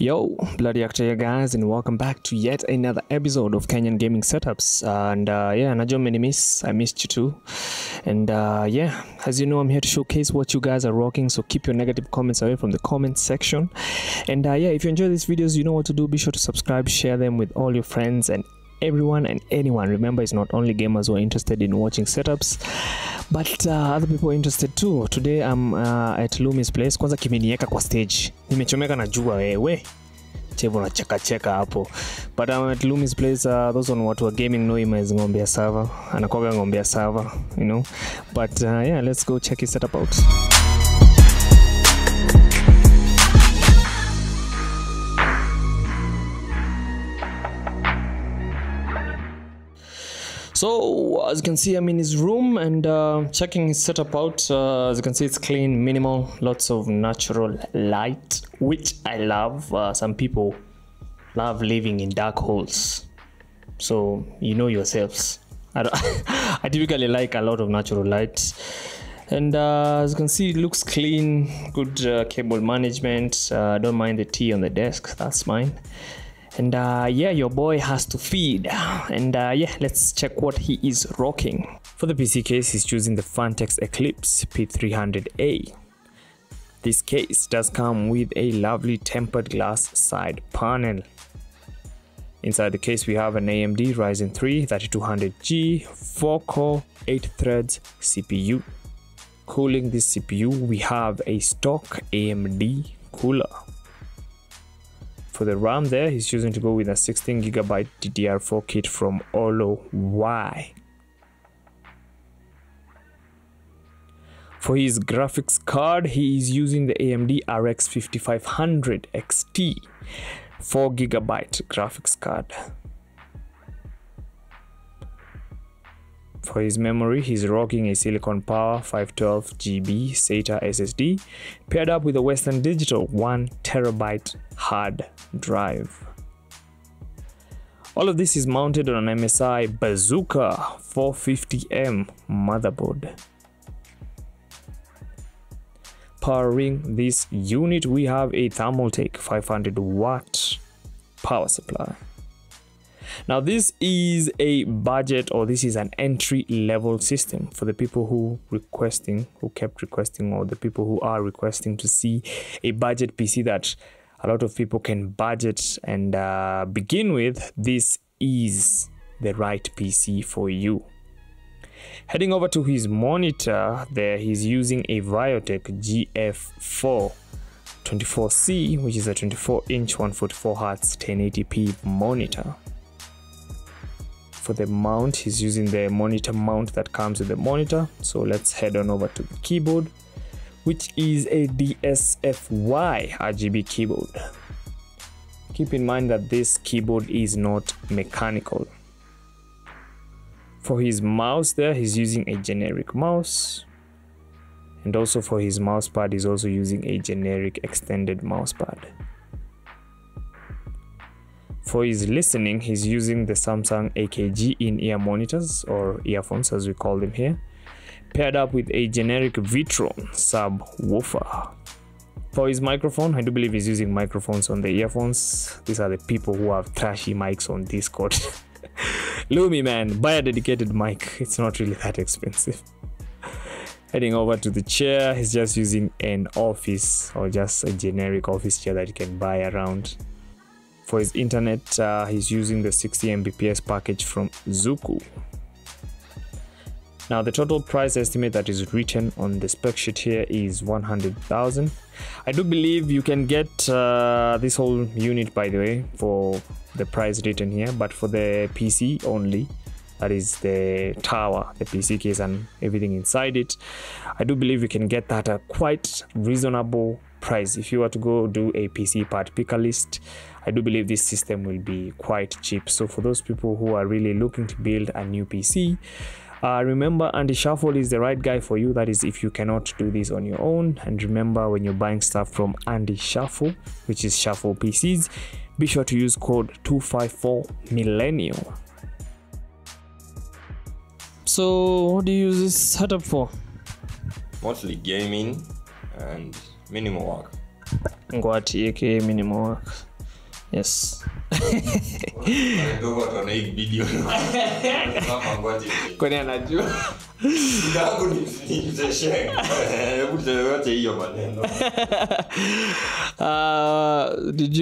Yo, bloody actor here guys, and welcome back to yet another episode of Kenyan Gaming Setups. And yeah, I missed you too. And yeah, as you know, I'm here to showcase what you guys are rocking, so keep your negative comments away from the comment section. And yeah, if you enjoy these videos, you know what to do. Be sure to subscribe, share them with all your friends and everyone and anyone. Remember, it's not only gamers who are interested in watching setups, but other people are interested too. Today I'm at Lumi's place. Kwanza kimenieka kwa stage, nimechomeka najua wewe chevo na cheka cheka hapo, but I'm at Lumi's place. Those on Watua Gaming know him as Ngombea Server, anakoga Ngombea Server, you know. But yeah, let's go check his setup out. So as you can see, I'm in his room and checking his setup out. As you can see, it's clean, minimal, lots of natural light, which I love. Some people love living in dark holes, so you know yourselves. I typically like a lot of natural light. And as you can see, it looks clean, good cable management. I don't mind the tea on the desk, that's mine. And yeah, your boy has to feed. And yeah, let's check what he is rocking. For the PC case, he's choosing the Phanteks Eclipse P300A. This case does come with a lovely tempered glass side panel. Inside the case, we have an AMD Ryzen 3 3200G 4-core 8 threads CPU. Cooling this CPU, we have a stock AMD cooler. For the RAM there, he's choosing to go with a 16GB DDR4 kit from OLOy. For his graphics card, he is using the AMD RX 5500 XT 4GB graphics card. For his memory, he's rocking a Silicon Power 512GB SATA SSD paired up with a Western Digital 1TB hard drive. All of this is mounted on an MSI Bazooka 450M motherboard. Powering this unit, we have a Thermaltake 500W power supply. Now this is a budget, or this is an entry level system for the people who kept requesting, or the people who are requesting to see a budget PC that a lot of people can budget and begin with. This is the right PC for you. Heading over to his monitor there, he's using a Viotek GF4 24C, which is a 24-inch 144Hz 1080p monitor. For the mount, he's using the monitor mount that comes with the monitor. So let's head on over to the keyboard, which is a DSFY RGB keyboard. Keep in mind that this keyboard is not mechanical. For his mouse there, he's using a generic mouse, and also for his mouse pad, he's also using a generic extended mouse pad. For his listening, he's using the Samsung AKG in-ear monitors, or earphones as we call them here, paired up with a generic Vitron subwoofer. For his microphone, I do believe he's using microphones on the earphones. These are the people who have trashy mics on Discord. Lumi man, buy a dedicated mic, it's not really that expensive. Heading over to the chair, he's just using an office, or just a generic office chair that you can buy around. For his internet, he's using the 60 Mbps package from Zuku. Now the total price estimate that is written on the spec sheet here is 100,000. I do believe you can get this whole unit, by the way, for the price written here, but for the PC only, that is the tower, the PC case and everything inside it, I do believe you can get that at a quite reasonable price. If you were to go do a PC part picker list, I do believe this system will be quite cheap. So for those people who are really looking to build a new PC, remember Andy Shuffle is the right guy for you. That is if you cannot do this on your own. And remember, when you're buying stuff from Andy Shuffle, which is Shuffle PCs, be sure to use code 254millennial. So what do you use this setup for? Mostly gaming and minimal work. Ngwati aka Minimal Work. Yes. Did you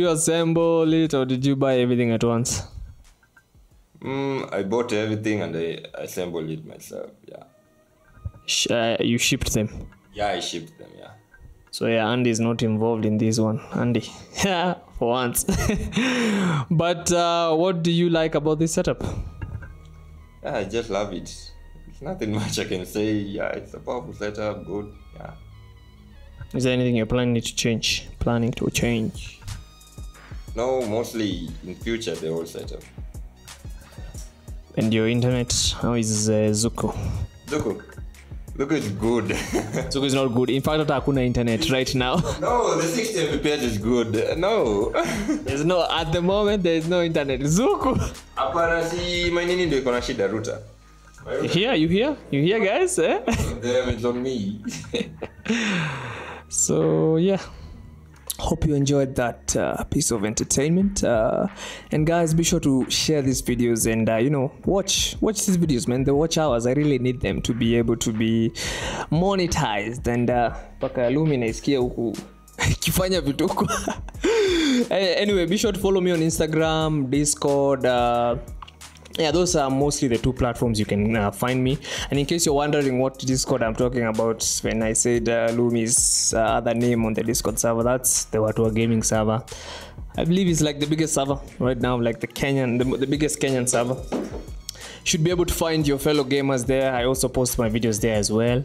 assemble it or did you buy everything at once? I bought everything and I assembled it myself. Yeah. You shipped them? Yeah, I shipped them. Yeah. So yeah, Andy is not involved in this one. Andy, for once. But what do you like about this setup? Yeah, I just love it. It's nothing much I can say. Yeah, it's a powerful setup. Good. Yeah. Is there anything you're planning to change? No, mostly in future the whole setup. And your internet? How is Zuku? Zuku is good. Zuku is not good. In fact, hakuna internet right now. No, the 60 Mbps is good. No. There's no, at the moment, there is no internet. Zuku! Apparently, my nini ndio iko na shida router. You hear guys? Eh? Damn, it's on me. So, yeah. Hope you enjoyed that piece of entertainment, and guys, be sure to share these videos and you know, watch these videos, man. The watch hours, I really need them to be able to be monetized. And anyway, be sure to follow me on Instagram, Discord. Yeah, those are mostly the two platforms you can find me. And in case you're wondering what Discord I'm talking about when I said Lumi's other name on the Discord server, that's the Watua Gaming server. I believe it's like the biggest server right now, like the Kenyan, the biggest Kenyan server. Should be able to find your fellow gamers there. I also post my videos there as well.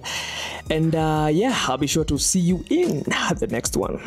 And yeah, I'll be sure to see you in the next one.